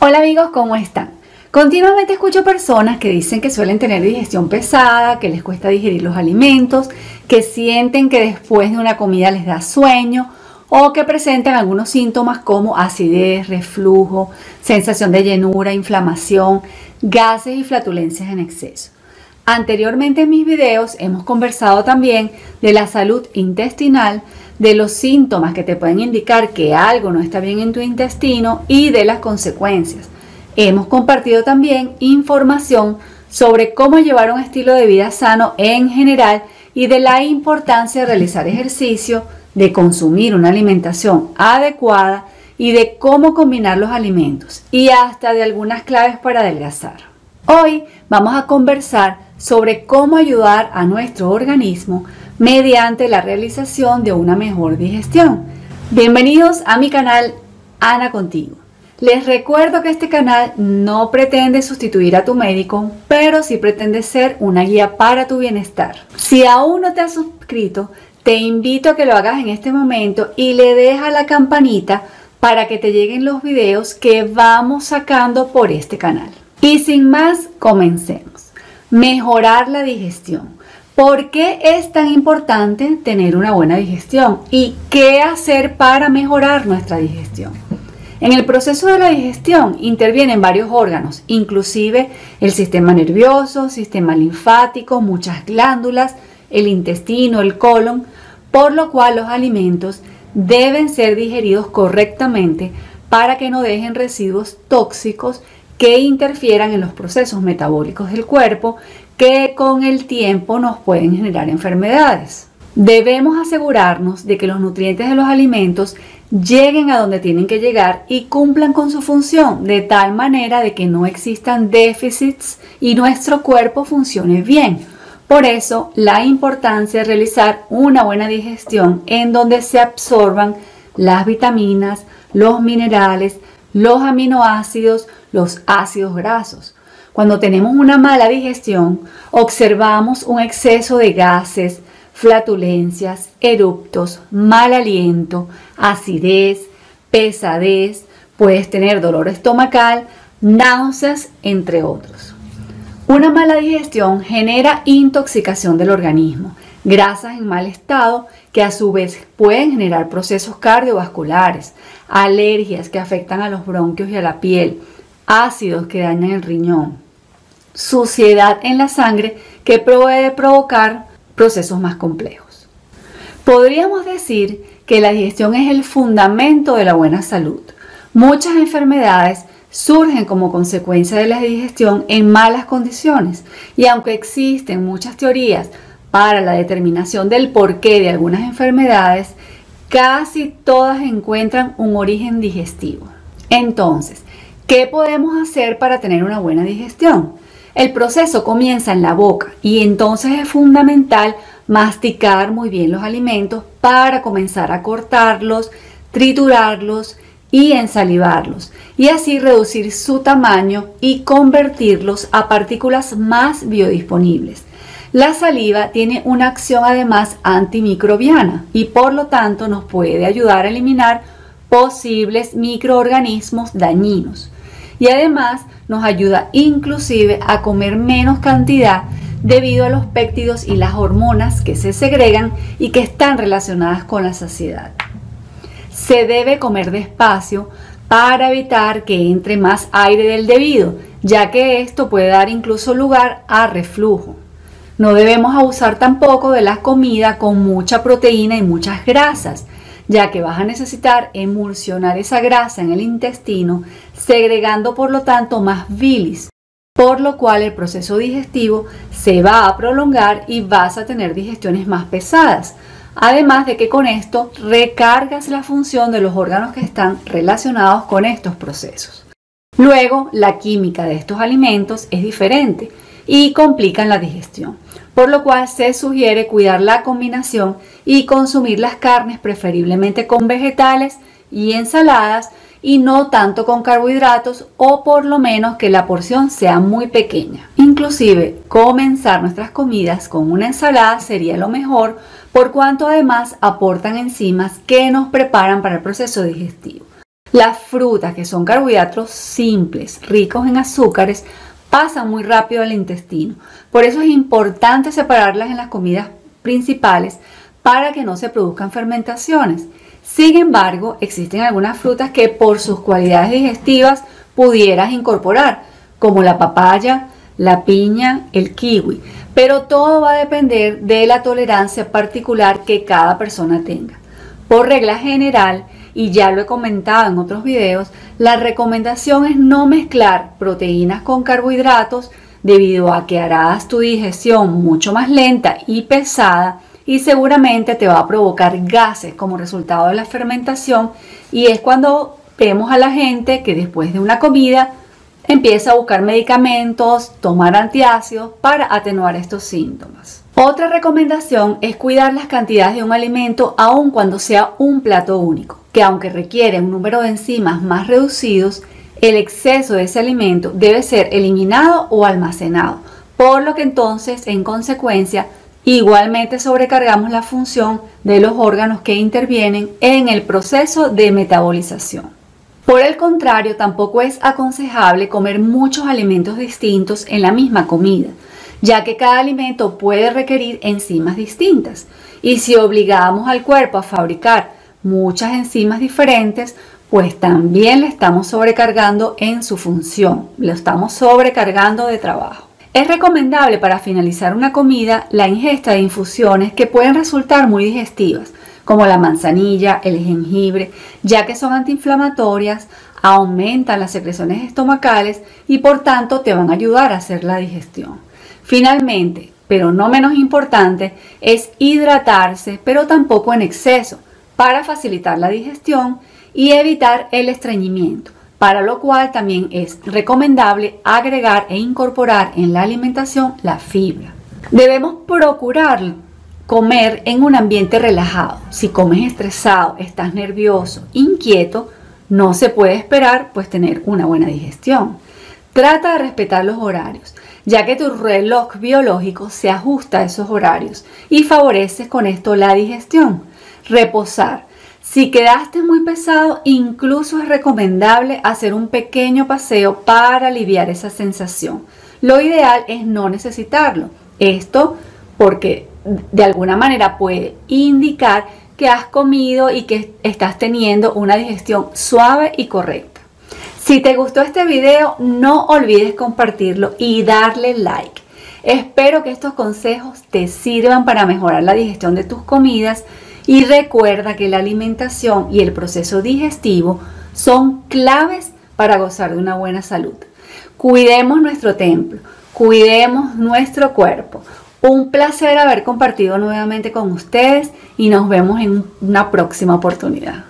Hola amigos, ¿cómo están? Continuamente escucho personas que dicen que suelen tener digestión pesada, que les cuesta digerir los alimentos, que sienten que después de una comida les da sueño o que presentan algunos síntomas como acidez, reflujo, sensación de llenura, inflamación, gases y flatulencias en exceso. Anteriormente en mis videos hemos conversado también de la salud intestinal, de los síntomas que te pueden indicar que algo no está bien en tu intestino y de las consecuencias. Hemos compartido también información sobre cómo llevar un estilo de vida sano en general y de la importancia de realizar ejercicio, de consumir una alimentación adecuada y de cómo combinar los alimentos y hasta de algunas claves para adelgazar. Hoy vamos a conversar sobre cómo ayudar a nuestro organismo mediante la realización de una mejor digestión. Bienvenidos a mi canal Ana Contigo. Les recuerdo que este canal no pretende sustituir a tu médico, pero sí pretende ser una guía para tu bienestar. Si aún no te has suscrito, te invito a que lo hagas en este momento y le des a la campanita para que te lleguen los videos que vamos sacando por este canal. Y sin más, comencemos. Mejorar la digestión. ¿Por qué es tan importante tener una buena digestión? ¿Y qué hacer para mejorar nuestra digestión? En el proceso de la digestión intervienen varios órganos, inclusive el sistema nervioso, sistema linfático, muchas glándulas, el intestino, el colon, por lo cual los alimentos deben ser digeridos correctamente para que no dejen residuos tóxicos que interfieran en los procesos metabólicos del cuerpo que con el tiempo nos pueden generar enfermedades. Debemos asegurarnos de que los nutrientes de los alimentos lleguen a donde tienen que llegar y cumplan con su función de tal manera de que no existan déficits y nuestro cuerpo funcione bien. Por eso la importancia de realizar una buena digestión en donde se absorban las vitaminas, los minerales, los aminoácidos, los ácidos grasos. Cuando tenemos una mala digestión, observamos un exceso de gases, flatulencias, eructos, mal aliento, acidez, pesadez, puedes tener dolor estomacal, náuseas, entre otros. Una mala digestión genera intoxicación del organismo, grasas en mal estado que a su vez pueden generar procesos cardiovasculares, alergias que afectan a los bronquios y a la piel, ácidos que dañan el riñón, suciedad en la sangre que puede provocar procesos más complejos. Podríamos decir que la digestión es el fundamento de la buena salud. Muchas enfermedades surgen como consecuencia de la digestión en malas condiciones y aunque existen muchas teorías para la determinación del porqué de algunas enfermedades, casi todas encuentran un origen digestivo. Entonces, ¿qué podemos hacer para tener una buena digestión? El proceso comienza en la boca y entonces es fundamental masticar muy bien los alimentos para comenzar a cortarlos, triturarlos y ensalivarlos y así reducir su tamaño y convertirlos a partículas más biodisponibles. La saliva tiene una acción además antimicrobiana y por lo tanto nos puede ayudar a eliminar posibles microorganismos dañinos. Y además nos ayuda inclusive a comer menos cantidad debido a los péptidos y las hormonas que se segregan y que están relacionadas con la saciedad. Se debe comer despacio para evitar que entre más aire del debido, ya que esto puede dar incluso lugar a reflujo. No debemos abusar tampoco de la comida con mucha proteína y muchas grasas, ya que vas a necesitar emulsionar esa grasa en el intestino, segregando por lo tanto más bilis, por lo cual el proceso digestivo se va a prolongar y vas a tener digestiones más pesadas, además de que con esto recargas la función de los órganos que están relacionados con estos procesos. Luego, la química de estos alimentos es diferente y complican la digestión, por lo cual se sugiere cuidar la combinación y consumir las carnes preferiblemente con vegetales y ensaladas y no tanto con carbohidratos o por lo menos que la porción sea muy pequeña. Inclusive comenzar nuestras comidas con una ensalada sería lo mejor por cuanto además aportan enzimas que nos preparan para el proceso digestivo. Las frutas, que son carbohidratos simples, ricos en azúcares, pasan muy rápido al intestino. Por eso es importante separarlas en las comidas principales para que no se produzcan fermentaciones. Sin embargo, existen algunas frutas que por sus cualidades digestivas pudieras incorporar, como la papaya, la piña, el kiwi, pero todo va a depender de la tolerancia particular que cada persona tenga. Por regla general, y ya lo he comentado en otros videos, la recomendación es no mezclar proteínas con carbohidratos debido a que harás tu digestión mucho más lenta y pesada y seguramente te va a provocar gases como resultado de la fermentación, y es cuando vemos a la gente que después de una comida empieza a buscar medicamentos, tomar antiácidos para atenuar estos síntomas. Otra recomendación es cuidar las cantidades de un alimento aun cuando sea un plato único, que aunque requiere un número de enzimas más reducidos, el exceso de ese alimento debe ser eliminado o almacenado, por lo que entonces, en consecuencia, igualmente sobrecargamos la función de los órganos que intervienen en el proceso de metabolización. Por el contrario, tampoco es aconsejable comer muchos alimentos distintos en la misma comida, ya que cada alimento puede requerir enzimas distintas, y si obligamos al cuerpo a fabricar muchas enzimas diferentes, pues también le estamos sobrecargando en su función, lo estamos sobrecargando de trabajo. Es recomendable para finalizar una comida la ingesta de infusiones que pueden resultar muy digestivas, como la manzanilla, el jengibre, ya que son antiinflamatorias, aumentan las secreciones estomacales y por tanto te van a ayudar a hacer la digestión. Finalmente, pero no menos importante, es hidratarse, pero tampoco en exceso, para facilitar la digestión y evitar el estreñimiento, para lo cual también es recomendable agregar e incorporar en la alimentación la fibra. Debemos procurar comer en un ambiente relajado. Si comes estresado, estás nervioso, inquieto, no se puede esperar pues tener una buena digestión. Trata de respetar los horarios, ya que tu reloj biológico se ajusta a esos horarios y favoreces con esto la digestión. Reposar. Si quedaste muy pesado, incluso es recomendable hacer un pequeño paseo para aliviar esa sensación. Lo ideal es no necesitarlo. Esto porque de alguna manera puede indicar que has comido y que estás teniendo una digestión suave y correcta. Si te gustó este video, no olvides compartirlo y darle like. Espero que estos consejos te sirvan para mejorar la digestión de tus comidas y recuerda que la alimentación y el proceso digestivo son claves para gozar de una buena salud. Cuidemos nuestro templo, cuidemos nuestro cuerpo. Un placer haber compartido nuevamente con ustedes y nos vemos en una próxima oportunidad.